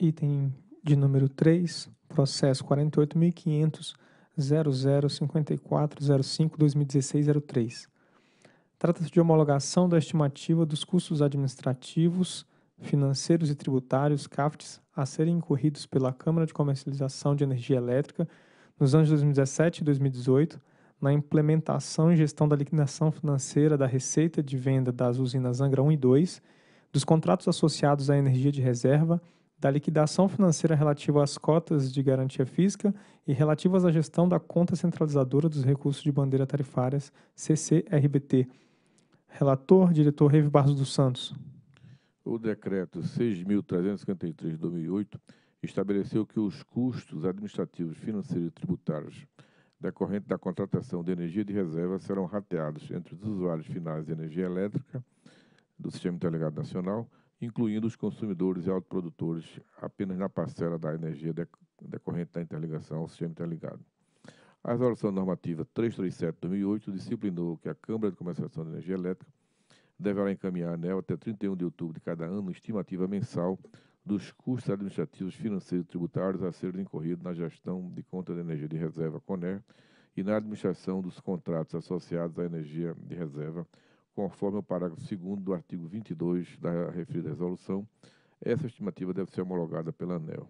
item de número 3, processo 48.500.005405/2016-03. Trata-se de homologação da estimativa dos custos administrativos, financeiros e tributários, CAFTS, a serem incorridos pela Câmara de Comercialização de Energia Elétrica nos anos 2017 e 2018, na implementação e gestão da liquidação financeira da receita de venda das usinas Angra 1 e 2, dos contratos associados à energia de reserva, da liquidação financeira relativa às cotas de garantia física e relativas à gestão da conta centralizadora dos recursos de bandeira tarifárias, CCRBT. Relator, diretor Reive Barros dos Santos. O decreto 6.353 de 2008 estabeleceu que os custos administrativos, financeiros e tributários decorrentes da contratação de energia de reserva serão rateados entre os usuários finais de energia elétrica do Sistema Interligado Nacional, incluindo os consumidores e autoprodutores, apenas na parcela da energia decorrente da interligação ao Sistema Interligado. A resolução normativa 337/2008 disciplinou que a Câmara de Comercialização de Energia Elétrica deverá encaminhar à ANEEL até 31 de outubro de cada ano estimativa mensal dos custos administrativos, financeiros e tributários a serem incorridos na gestão de conta de energia de reserva, CONER, e na administração dos contratos associados à energia de reserva, conforme o parágrafo 2º do artigo 22 da referida resolução. Essa estimativa deve ser homologada pela ANEEL.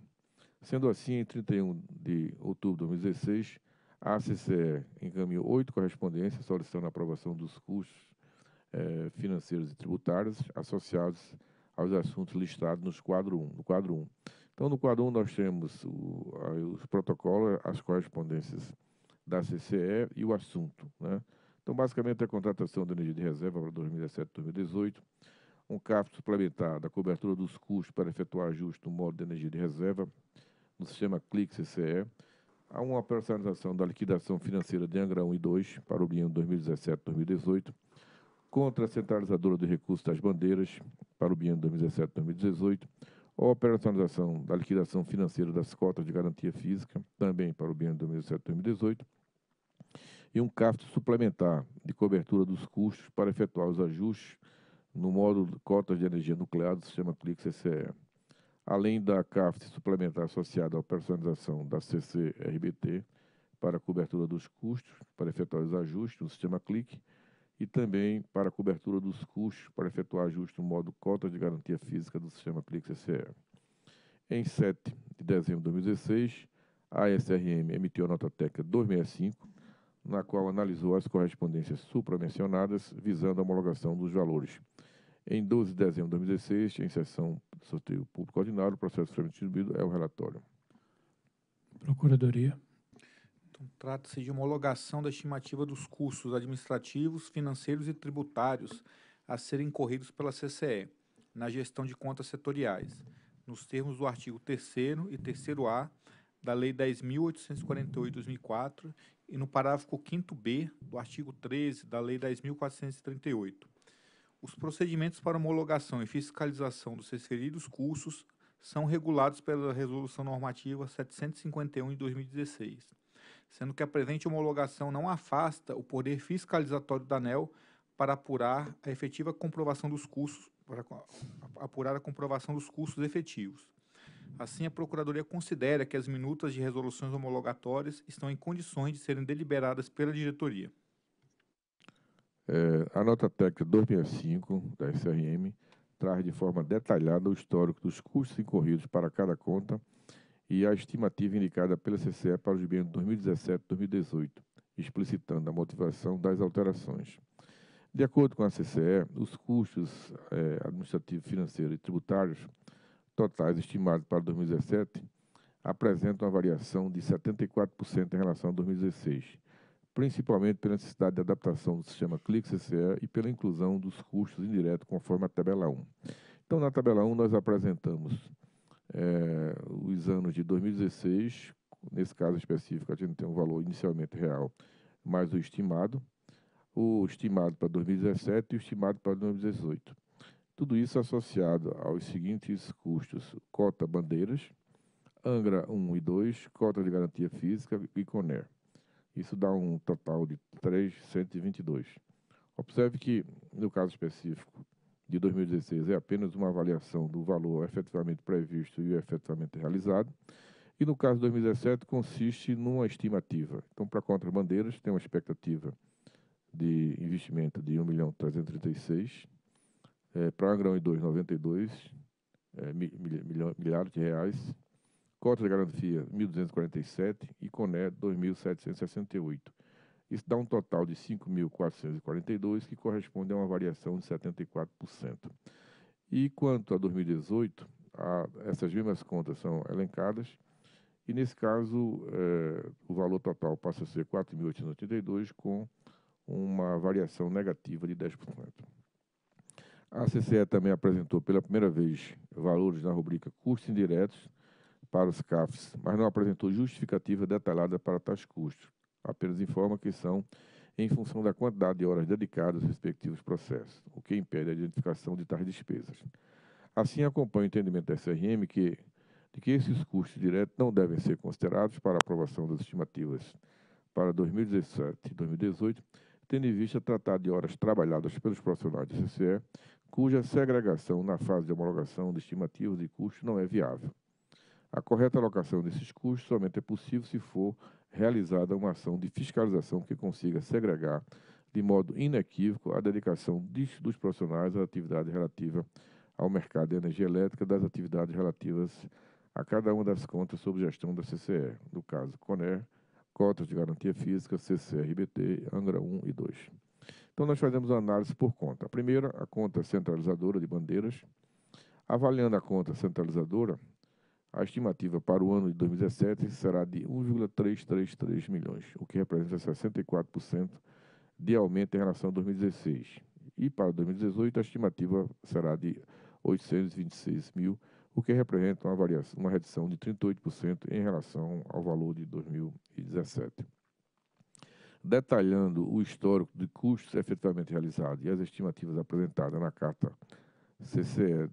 Sendo assim, em 31 de outubro de 2016, a CCE encaminhou 8 correspondências solicitando a aprovação dos custos financeiros e tributários associados aos assuntos listados nos quadro 1. No quadro 1. Então, no quadro 1, nós temos os protocolos, as correspondências da CCE e o assunto, né? Então, basicamente, a contratação de energia de reserva para 2017 e 2018, um CAFT suplementar da cobertura dos custos para efetuar ajuste no modo de energia de reserva no sistema CLIC-CCEE, há uma operacionalização da liquidação financeira de Angra 1 e 2 para o biênio 2017 e 2018, contra centralizadora de recursos das bandeiras para o biênio 2017 e 2018, a operacionalização da liquidação financeira das cotas de garantia física, também para o biênio 2017 e 2018, e um CAFT suplementar de cobertura dos custos para efetuar os ajustes no módulo de cotas de energia nuclear do sistema CLIC-CCEE. Além da CAFT suplementar associada à personalização da CCRBT para cobertura dos custos para efetuar os ajustes no sistema CLIC e também para cobertura dos custos para efetuar ajustes no módulo cotas de garantia física do sistema CLIC-CCEE. Em 7 de dezembro de 2016, a SRM emitiu a nota técnica 265, na qual analisou as correspondências supramencionadas, visando a homologação dos valores. Em 12 de dezembro de 2016, em sessão de sorteio público ordinário, o processo foi distribuído, é o relatório. Procuradoria. Então, trata-se de homologação da estimativa dos custos administrativos, financeiros e tributários a serem corridos pela CCE, na gestão de contas setoriais, nos termos do artigo 3º e 3º-A da Lei 10.848/2004, e no parágrafo 5º-B do artigo 13 da Lei 10.438. Os procedimentos para homologação e fiscalização dos referidos custos são regulados pela Resolução Normativa 751 de 2016, sendo que a presente homologação não afasta o poder fiscalizatório da ANEEL para apurar a efetiva comprovação dos custos, para apurar a comprovação dos custos efetivos. Assim, a Procuradoria considera que as minutas de resoluções homologatórias estão em condições de serem deliberadas pela diretoria. A nota técnica 265 da SRM traz de forma detalhada o histórico dos custos incorridos para cada conta e a estimativa indicada pela CCE para os bens de 2017 e 2018, explicitando a motivação das alterações. De acordo com a CCE, os custos administrativos, financeiros e tributários totais estimados para 2017 apresentam uma variação de 74% em relação a 2016, principalmente pela necessidade de adaptação do sistema CLIC-CCEE e pela inclusão dos custos indiretos conforme a tabela 1. Então, na tabela 1, nós apresentamos os anos de 2016, nesse caso específico, a gente tem um valor inicialmente real, mais o estimado para 2017 e o estimado para 2018. Tudo isso associado aos seguintes custos: cota bandeiras, Angra 1 e 2, cota de garantia física e CONER. Isso dá um total de 322. Observe que, no caso específico de 2016 é apenas uma avaliação do valor efetivamente previsto e efetivamente realizado. E no caso de 2017 consiste numa estimativa. Então, para Contrabandeiras, tem uma expectativa de investimento de 1.336 milhões, para Angra 1 e 2, 92 milhares de reais, cota de garantia 1.247 e CONER 2.768. Isso dá um total de 5.442, que corresponde a uma variação de 74%. E quanto a 2018, essas mesmas contas são elencadas, e nesse caso o valor total passa a ser 4.882, com uma variação negativa de 10%. A CCE também apresentou pela primeira vez valores na rubrica custos indiretos para os CAFTS, mas não apresentou justificativa detalhada para tais custos. Apenas informa que são em função da quantidade de horas dedicadas aos respectivos processos, o que impede a identificação de tais despesas. Assim, acompanha o entendimento da SRM de que esses custos diretos não devem ser considerados para aprovação das estimativas para 2017 e 2018, tendo em vista tratar de horas trabalhadas pelos profissionais do CCE, cuja segregação na fase de homologação de estimativas de custos não é viável. A correta alocação desses custos somente é possível se for realizada uma ação de fiscalização que consiga segregar de modo inequívoco a dedicação dos profissionais à atividade relativa ao mercado de energia elétrica, das atividades relativas a cada uma das contas sob gestão da CCE, no caso CONER, cotas de garantia física, CCRBT, Angra 1 e 2. Então, nós fazemos a análise por conta. A primeira, a conta centralizadora de bandeiras. Avaliando a conta centralizadora, a estimativa para o ano de 2017 será de 1,333 milhões, o que representa 64% de aumento em relação a 2016. E para 2018, a estimativa será de 826 mil, o que representa uma redução de 38% em relação ao valor de 2017. Detalhando o histórico de custos efetivamente realizados e as estimativas apresentadas na carta CCE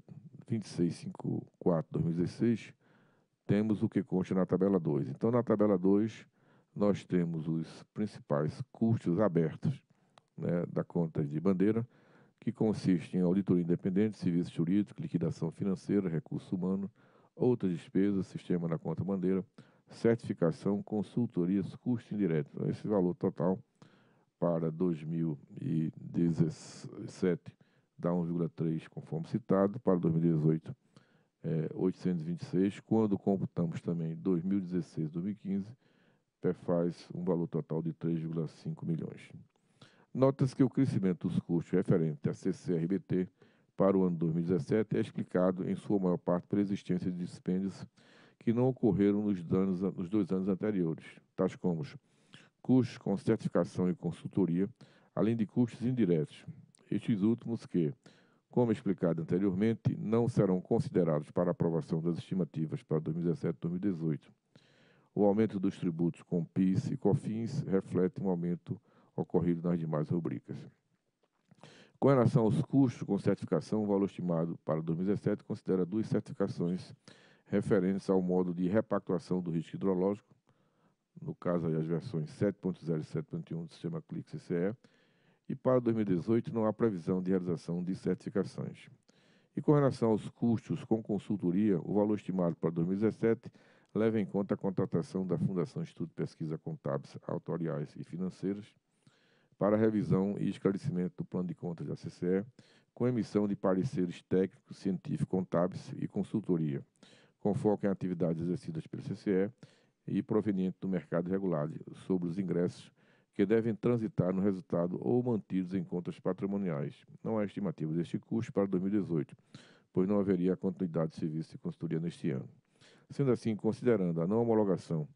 2654/2016, temos o que consta na tabela 2. Então, na tabela 2, nós temos os principais custos abertos, né, da conta de bandeira, que consiste em auditoria independente, serviço jurídico, liquidação financeira, recurso humano, outras despesas, sistema na conta bandeira, certificação, consultorias, custos indiretos. Então, esse valor total para 2017 dá 1,3, conforme citado, para 2018 826, quando computamos também 2016 e 2015, faz um valor total de 3,5 milhões. Nota-se que o crescimento dos custos referente à CCRBT para o ano 2017 é explicado, em sua maior parte, pela existência de dispêndios que não ocorreram nos 2 anos anteriores, tais como custos com certificação e consultoria, além de custos indiretos, estes últimos que, como explicado anteriormente, não serão considerados para aprovação das estimativas para 2017 e 2018. O aumento dos tributos com PIS e COFINS reflete um aumento ocorrido nas demais rubricas. Com relação aos custos com certificação, o valor estimado para 2017 considera 2 certificações referentes ao modo de repactuação do risco hidrológico, no caso as versões 7.0 e 7.1 do sistema CLIC-CCEE, e para 2018 não há previsão de realização de certificações. E com relação aos custos com consultoria, o valor estimado para 2017 leva em conta a contratação da Fundação Estudo e de Pesquisa Contábeis, Autoriais e Financeiras, para revisão e esclarecimento do plano de contas da CCE, com emissão de pareceres técnicos, científicos, contábeis e consultoria, com foco em atividades exercidas pela CCE e provenientes do mercado regulado, sobre os ingressos que devem transitar no resultado ou mantidos em contas patrimoniais. Não há estimativa deste custo para 2018, pois não haveria continuidade de serviço de consultoria neste ano. Sendo assim, considerando a não homologação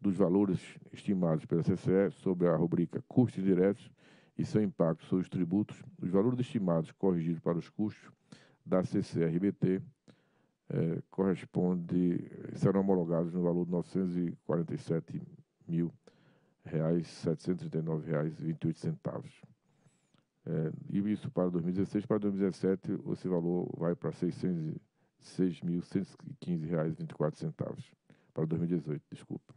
dos valores estimados pela CCE sobre a rubrica custos diretos e seu impacto sobre os tributos, os valores estimados corrigidos para os custos da CCRBT serão homologados no valor de R$ 947.739,28. E isso para 2016, para 2017, esse valor vai para R$ 6.115,24 para 2018, desculpa.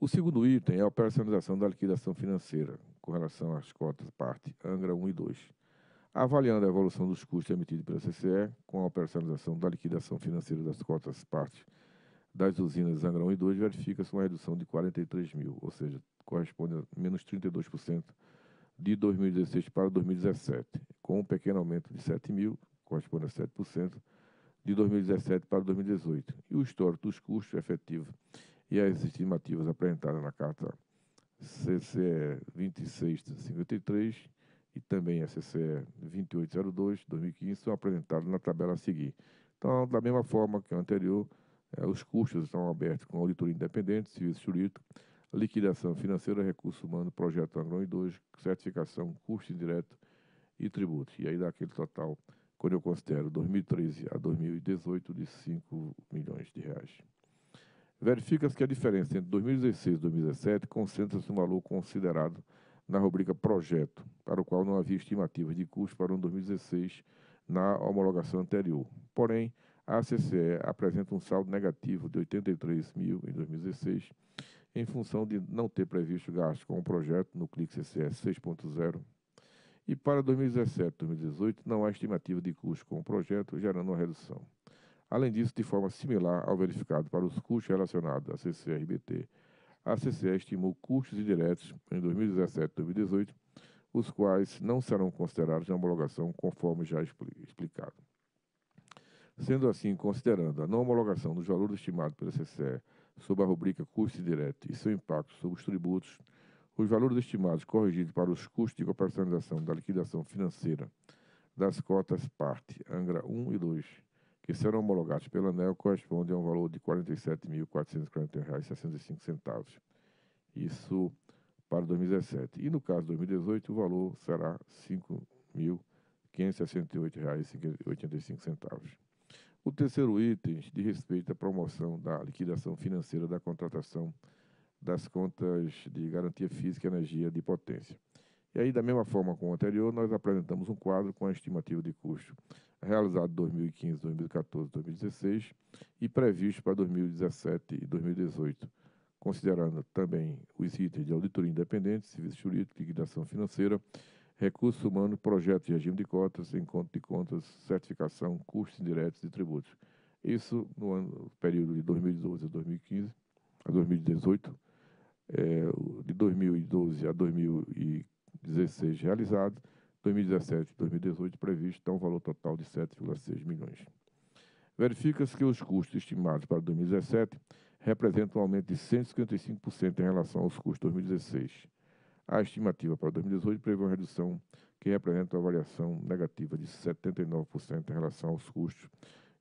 O segundo item é a operacionalização da liquidação financeira com relação às cotas parte Angra 1 e 2. avaliando a evolução dos custos emitidos pela CCE com a operacionalização da liquidação financeira das cotas parte das usinas Angra 1 e 2, verifica-se uma redução de 43 mil, ou seja, corresponde a menos 32% de 2016 para 2017, com um pequeno aumento de 7 mil, corresponde a 7%, de 2017 para 2018. E o histórico dos custos efetivos e as estimativas apresentadas na carta CCE 2653 e também a CCE 2802, 2015, são apresentados na tabela a seguir. Então, da mesma forma que a anterior, os custos estão abertos com auditoria independente, serviço jurídico, liquidação financeira, recurso humano, projeto Angra 1 e 2, certificação, custo indireto e tributos. E aí dá aquele total, quando eu considero 2013 a 2018, de 5 milhões de reais. Verifica-se que a diferença entre 2016 e 2017 concentra-se no valor considerado na rubrica projeto, para o qual não havia estimativas de custo para o ano 2016 na homologação anterior. Porém, a CCE apresenta um saldo negativo de 83 mil em 2016, em função de não ter previsto gasto com o projeto no CLIC-CCEE 6.0. E para 2017 e 2018, não há estimativa de custo com o projeto, gerando uma redução. Além disso, de forma similar ao verificado para os custos relacionados à CCRBT, a CCE estimou custos indiretos em 2017 e 2018, os quais não serão considerados na homologação, conforme já explicado. Sendo assim, considerando a não homologação dos valores estimados pela CCE sob a rubrica custo indireto e seu impacto sobre os tributos, os valores estimados corrigidos para os custos de operacionalização da liquidação financeira das cotas parte Angra 1 e 2, que serão homologados pela ANEEL, correspondem a um valor de R$ 47.441,65. Isso para 2017. E no caso de 2018, o valor será R$ 5.568,85. O terceiro item diz respeito à promoção da liquidação financeira da contratação das contas de garantia física, energia de potência. E aí, da mesma forma como o anterior, nós apresentamos um quadro com a estimativa de custo realizado em 2015, 2014, 2016 e previsto para 2017 e 2018, considerando também os itens de auditoria independente, serviço jurídico, liquidação financeira, recurso humano, projeto de regime de cotas, encontro de contas, certificação, custos indiretos e tributos. Isso no período de 2012 a 2015, a 2018, de 2012 a 2016 realizado, 2017 e 2018 previsto, dá um valor total de 7,6 milhões. Verifica-se que os custos estimados para 2017 representam um aumento de 155% em relação aos custos de 2016. A estimativa para 2018 prevê uma redução que representa uma variação negativa de 79% em relação aos custos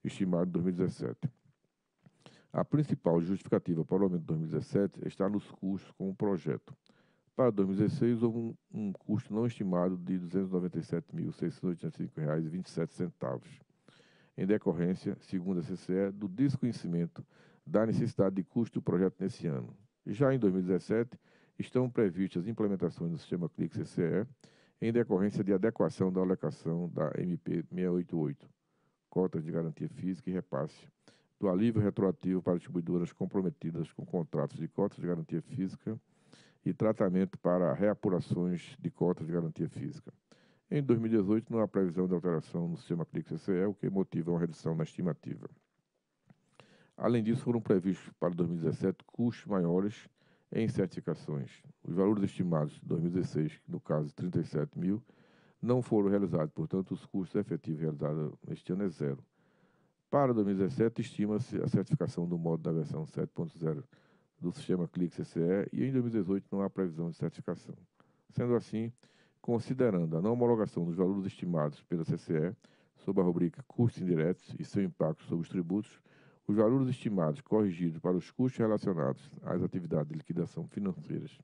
estimados em 2017. A principal justificativa para o aumento de 2017 está nos custos com o projeto. Para 2016, houve um custo não estimado de R$ 297.685,27, em decorrência, segundo a CCE, do desconhecimento da necessidade de custo do projeto nesse ano. Já em 2017, estão previstas implementações do sistema CLIC-CCEE, em decorrência de adequação da alocação da MP-688, cotas de garantia física e repasse, do alívio retroativo para distribuidoras comprometidas com contratos de cotas de garantia física e tratamento para reapurações de cotas de garantia física. Em 2018, não há previsão de alteração no sistema CLIC-CCEE, o que motiva uma redução na estimativa. Além disso, foram previstos para 2017 custos maiores em certificações. Os valores estimados de 2016, no caso 37 mil, não foram realizados, portanto, os custos efetivos realizados neste ano é zero. Para 2017, estima-se a certificação do módulo da versão 7.0 do sistema CLIC-CCEE e em 2018 não há previsão de certificação. Sendo assim, considerando a não homologação dos valores estimados pela CCE sob a rubrica custos indiretos e seu impacto sobre os tributos, os valores estimados corrigidos para os custos relacionados às atividades de liquidação financeiras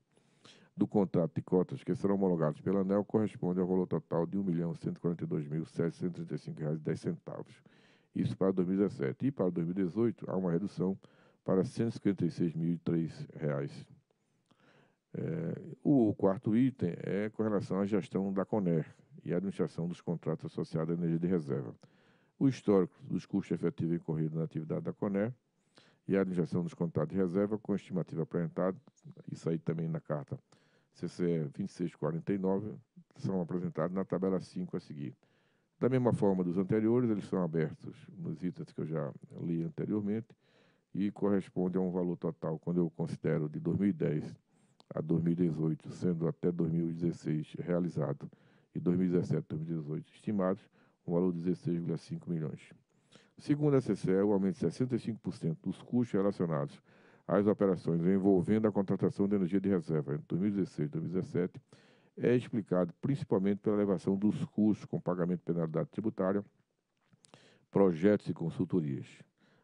do contrato de cotas que serão homologados pela ANEEL correspondem ao valor total de R$ 1.142.735,10. Isso para 2017. E para 2018, há uma redução para R$ 156.003. O quarto item é com relação à gestão da CONER e à administração dos contratos associados à energia de reserva. O histórico dos custos efetivos incorridos na atividade da CONER e a administração dos contratos de reserva com estimativa apresentada, isso aí também na carta CCE 2649, são apresentados na tabela 5 a seguir. Da mesma forma dos anteriores, eles são abertos nos itens que eu já li anteriormente e corresponde a um valor total, quando eu considero de 2010 a 2018, sendo até 2016 realizado e 2017 e 2018 estimados, um valor de 16,5 milhões. Segundo a CCE, o aumento de 65% dos custos relacionados às operações envolvendo a contratação de energia de reserva entre 2016 e 2017 é explicado principalmente pela elevação dos custos com pagamento de penalidade tributária, projetos e consultorias.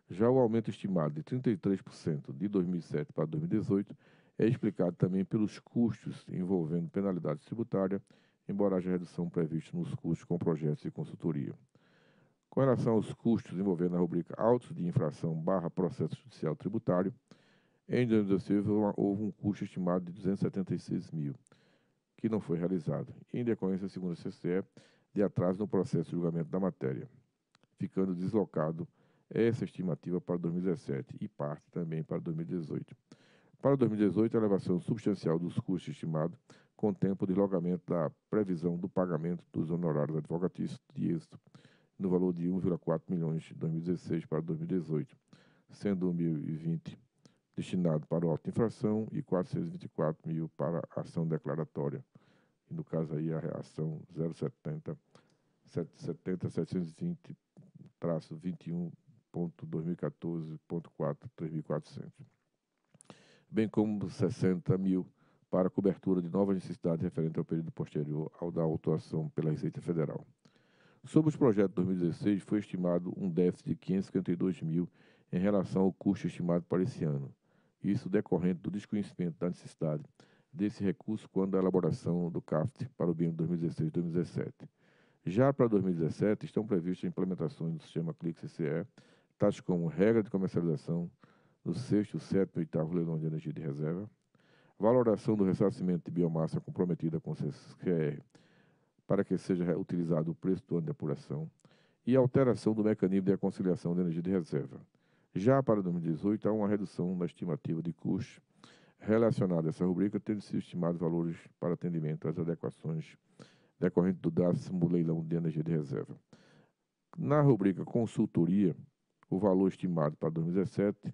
Já o aumento estimado de 33% de 2007 para 2018 é explicado também pelos custos envolvendo penalidade tributária, embora haja redução prevista nos custos com projetos e consultoria. Com relação aos custos envolvendo a rubrica autos de infração / processo judicial tributário, em 2016 houve um custo estimado de 276 mil, que não foi realizado, em decorrência, segundo a CCE, de atraso no processo de julgamento da matéria, ficando deslocado essa estimativa para 2017 e parte também para 2018. Para 2018, a elevação substancial dos custos estimados contempla o deslocamento da previsão do pagamento dos honorários advocatícios de êxito, no valor de 1,4 milhões de 2016 para 2018, sendo 1.020 destinado para o auto de infração e 424 mil para a ação declaratória. E no caso aí a reação 070-720-720-21.2014.4-3400, bem como 60 mil para cobertura de novas necessidades referentes ao período posterior ao da autuação pela Receita Federal. Sobre os projetos de 2016, foi estimado um déficit de 552 mil em relação ao custo estimado para esse ano. Isso decorrente do desconhecimento da necessidade desse recurso quando a elaboração do CAFT para o biênio 2016 e 2017. Já para 2017, estão previstas implementações do sistema CLIC-CCEE, tais como regra de comercialização do 6º, 7º e 8º leilão de energia de reserva, valoração do ressarcimento de biomassa comprometida com o CCR para que seja utilizado o preço do ano de apuração e alteração do mecanismo de reconciliação de energia de reserva. Já para 2018, há uma redução na estimativa de custos relacionada a essa rubrica, tendo sido estimados valores para atendimento às adequações decorrentes do 10º leilão de energia de reserva. Na rubrica consultoria, o valor estimado para 2017,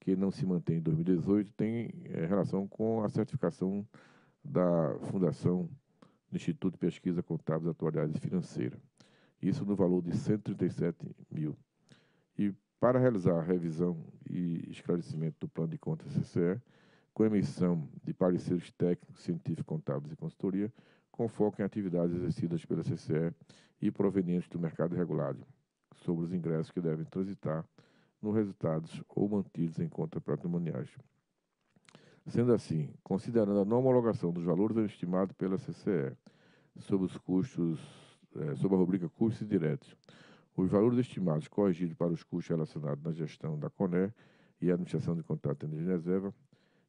que não se mantém em 2018, tem relação com a certificação da Fundação Estudo e de Pesquisa Contábeis, Autoriais e Financeiras. Isso no valor de 137 mil. E para realizar a revisão e esclarecimento do plano de contas CCE, com emissão de pareceres técnicos, científicos, contábeis e consultoria, com foco em atividades exercidas pela CCE e provenientes do mercado regulado, sobre os ingressos que devem transitar nos resultados ou mantidos em contas patrimoniais. Sendo assim, considerando a não homologação dos valores estimados pela CCE sobre os custos, sobre a rubrica custos diretos, os valores estimados corrigidos para os custos relacionados na gestão da CONER e administração de contrato de energia de reserva,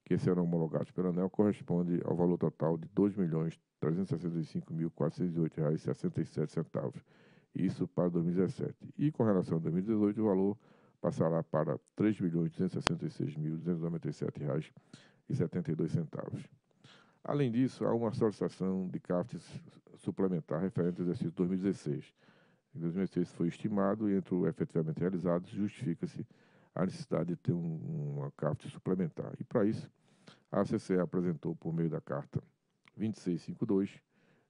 que serão homologados pela ANEEL, corresponde ao valor total de R$ 2.365.408,67, isso para 2017. E com relação a 2018, o valor passará para R$ 3.266.297,72. Além disso, há uma solicitação de CAFTS suplementar referente ao exercício 2016. Em 2016 foi estimado e entre o efetivamente realizado, justifica-se a necessidade de ter uma CAFT suplementar. E para isso, a CCE apresentou por meio da carta 2652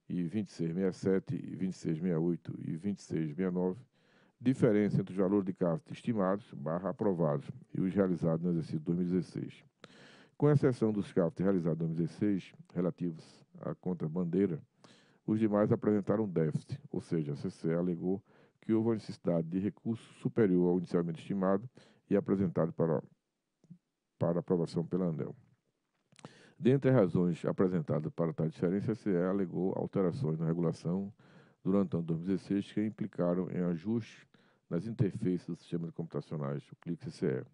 e 2667 e 2668 e 2669, diferença entre os valores de CAFT estimados / aprovados e os realizados no exercício 2016. Com exceção dos CAFT realizados em 2016, relativos à conta bandeira, os demais apresentaram déficit, ou seja, a CCE alegou que houve a necessidade de recurso superior ao inicialmente estimado e apresentado para aprovação pela ANEEL. Dentre as razões apresentadas para tal diferença, a CCE alegou alterações na regulação durante o ano de 2016 que implicaram em ajustes nas interfaces do sistema de computacionais, o CLIC-CCE.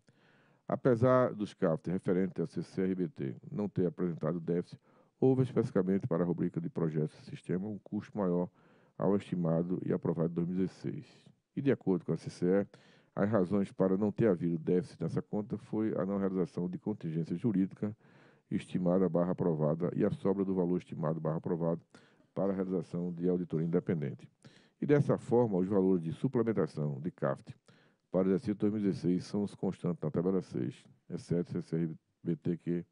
Apesar dos CAFT referentes ao CCRBT não ter apresentado déficit, houve especificamente para a rubrica de projetos e sistema um custo maior ao estimado e aprovado em 2016. E, de acordo com a CCE, as razões para não ter havido déficit nessa conta foi a não realização de contingência jurídica estimada / aprovada e a sobra do valor estimado / aprovado para a realização de auditoria independente. E dessa forma, os valores de suplementação de CAFT para o exercício 2016 são os constantes na tabela 6, exceto o CCRBT, que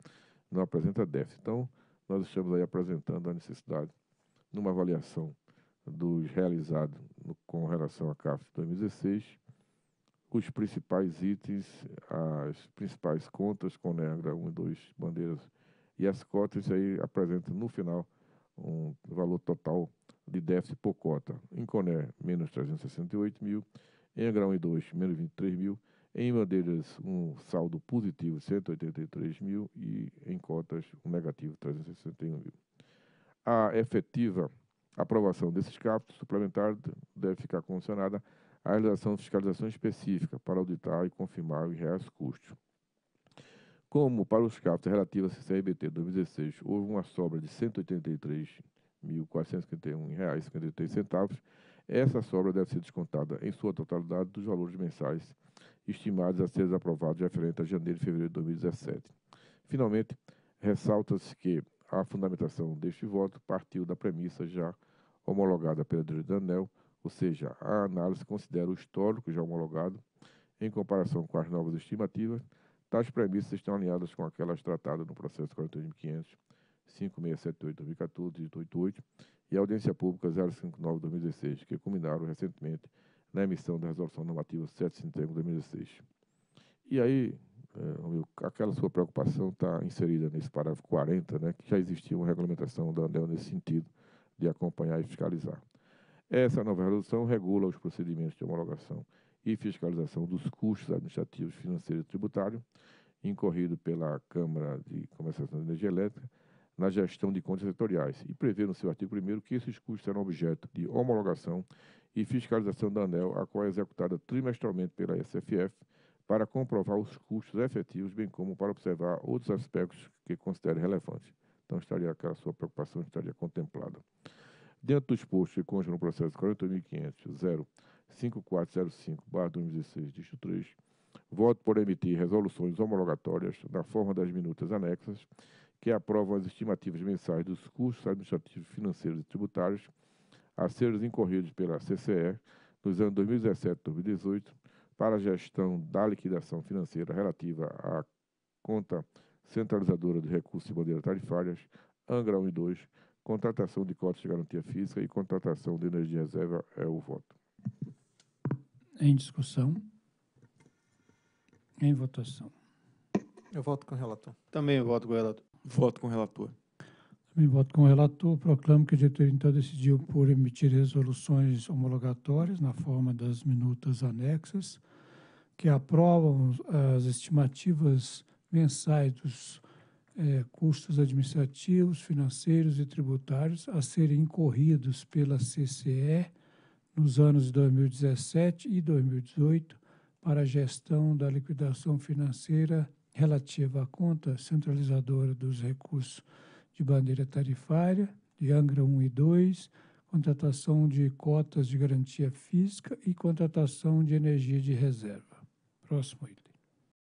não apresenta déficit. Então, nós estamos aí apresentando a necessidade, numa avaliação dos realizados com relação à CAFT 2016, os principais itens, as principais contas, CONER, Angra 1 e 2, bandeiras e as cotas, aí apresentam no final um valor total de déficit por cota. Em CONER, menos 368 mil, em Angra 1 e 2, menos 23 mil, em bandeiras, um saldo positivo, 183 mil, e em cotas, um negativo, 361 mil. A efetiva aprovação desses CAFTs suplementares deve ficar condicionada à realização de fiscalização específica para auditar e confirmar os reais custos. Como para os CAFTs relativos à CCRBT 2016 houve uma sobra de R$ 183.451,53, essa sobra deve ser descontada em sua totalidade dos valores mensais estimados a serem aprovados referente a janeiro e fevereiro de 2017. Finalmente, ressalta-se que a fundamentação deste voto partiu da premissa já homologada pela diretoria da ANEEL, ou seja, a análise considera o histórico já homologado em comparação com as novas estimativas. Tais premissas estão alinhadas com aquelas tratadas no processo 43.500, 5678-2014 e 88 e a audiência pública 059-2016, que culminaram recentemente na emissão da resolução normativa 751-2016. E aí, aquela sua preocupação está inserida nesse parágrafo 40, né, que já existia uma regulamentação da ANEEL nesse sentido de acompanhar e fiscalizar. Essa nova resolução regula os procedimentos de homologação e fiscalização dos custos administrativos, financeiros e tributários incorrido pela Câmara de Comercialização de Energia Elétrica na gestão de contas setoriais e prevê no seu artigo 1º que esses custos serão objeto de homologação e fiscalização da ANEEL, a qual é executada trimestralmente pela SFF, para comprovar os custos efetivos, bem como para observar outros aspectos que considere relevantes. Então, estaria aquela sua preocupação, estaria contemplada. Dentro dos postos que constam no processo 48.500.05405/2016, dígito 3, voto por emitir resoluções homologatórias na forma das minutas anexas, que aprovam as estimativas mensais dos custos administrativos, financeiros e tributários a serem incorridos pela CCE nos anos 2017 e 2018, para a gestão da liquidação financeira relativa à conta centralizadora de recursos e bandeiras tarifárias, Angra 1 e 2, contratação de cotas de garantia física e contratação de energia reserva. É o voto. Em discussão. Em votação. Eu voto com o relator. Também eu voto com o relator. Voto com o relator. Também voto com o relator. Proclamo que a diretoria, então, decidiu por emitir resoluções homologatórias na forma das minutas anexas, que aprovam as estimativas mensais dos custos administrativos, financeiros e tributários a serem incorridos pela CCE nos anos de 2017 e 2018 para a gestão da liquidação financeira relativa à conta centralizadora dos recursos de bandeira tarifária, de Angra 1 e 2, contratação de cotas de garantia física e contratação de energia de reserva. Próximo item.